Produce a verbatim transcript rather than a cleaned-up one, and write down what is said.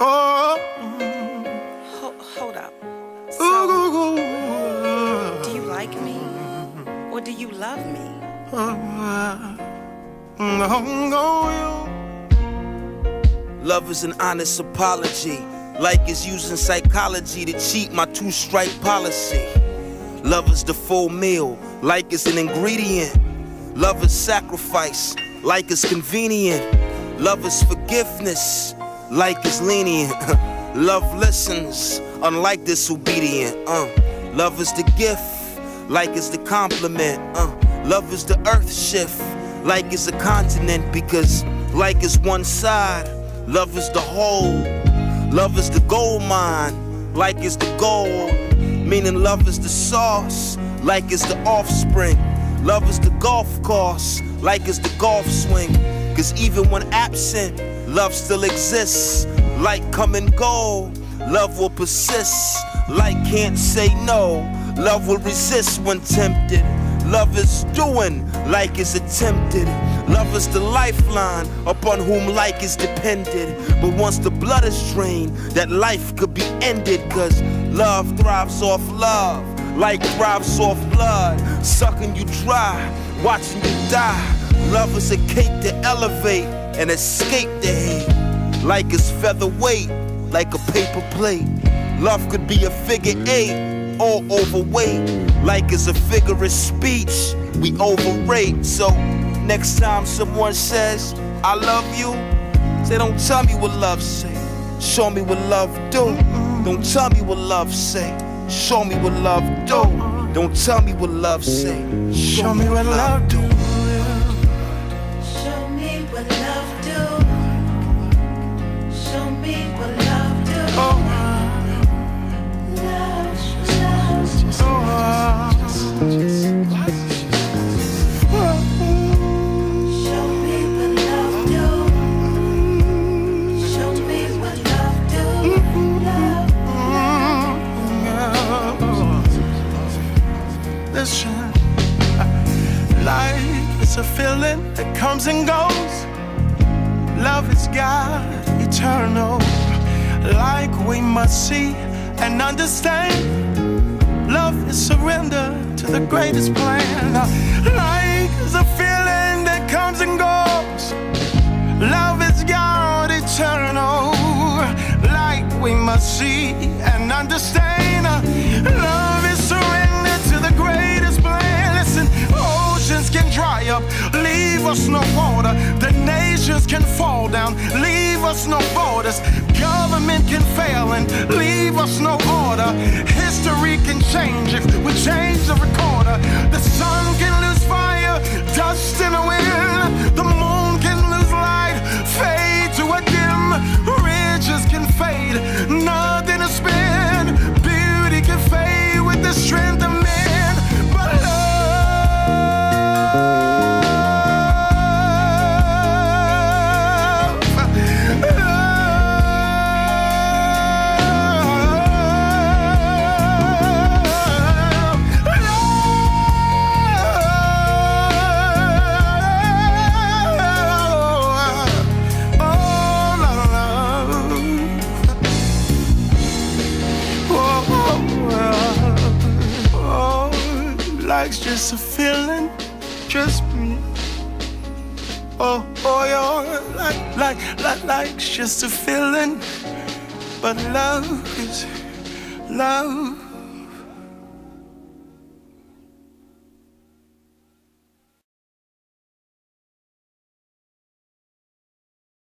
Oh. Mm. Ho hold up. So, ooh. Do you like me? Or do you love me? Love is an honest apology. Like is using psychology to cheat my two-strike policy. Love is the full meal. Like is an ingredient. Love is sacrifice. Like is convenient. Love is forgiveness. Like is lenient. Love listens, unlike disobedient. Uh. Love is the gift. Like is the compliment. Uh. Love is the earth shift. Like is a continent, because like is one side. Love is the whole. Love is the gold mine. Like is the gold. Meaning love is the sauce. Like is the offspring. Love is the golf course. Like is the golf swing. Cause even when absent, love still exists. Like come and go. Love will persist. Like can't say no. Love will resist when tempted. Love is doing. Like is attempted. Love is the lifeline upon whom like is dependent. But once the blood is drained, that life could be ended. Cause love thrives off love. Like thrives off blood. Sucking you dry, watching you die. Love is a cake to elevate and escape the hate. Like is featherweight, like a paper plate. Love could be a figure eight or overweight. Like is a figure of speech we overrate. So next time someone says, I love you, say, don't tell me what love say, show me what love do. Don't tell me what love say, show me what love do. Don't tell me what love say, show me what love do. Show me what love do. Show me what love do. Love, love, love. Life is a feeling that comes and goes. Love is God, eternal. Like we must see and understand. Love is surrender to the greatest plan. Like is a feeling that comes and goes. Love is God, eternal. Like we must see and understand. Love is surrender to the greatest plan. Listen, oceans can dry up, leave us no water. The nations can fall down, leave us no borders. Government can fail and leave us no order. History can change if we change the recorder. The sun can lose fire, dust in the wind. The moon can lose light, fade to a dim. Riches can fade, nothing to spend. Beauty can fade with the strength of men. But love, just a feeling, just me. Oh, oh, yeah, like, like, like, like's just a feeling, but love is love.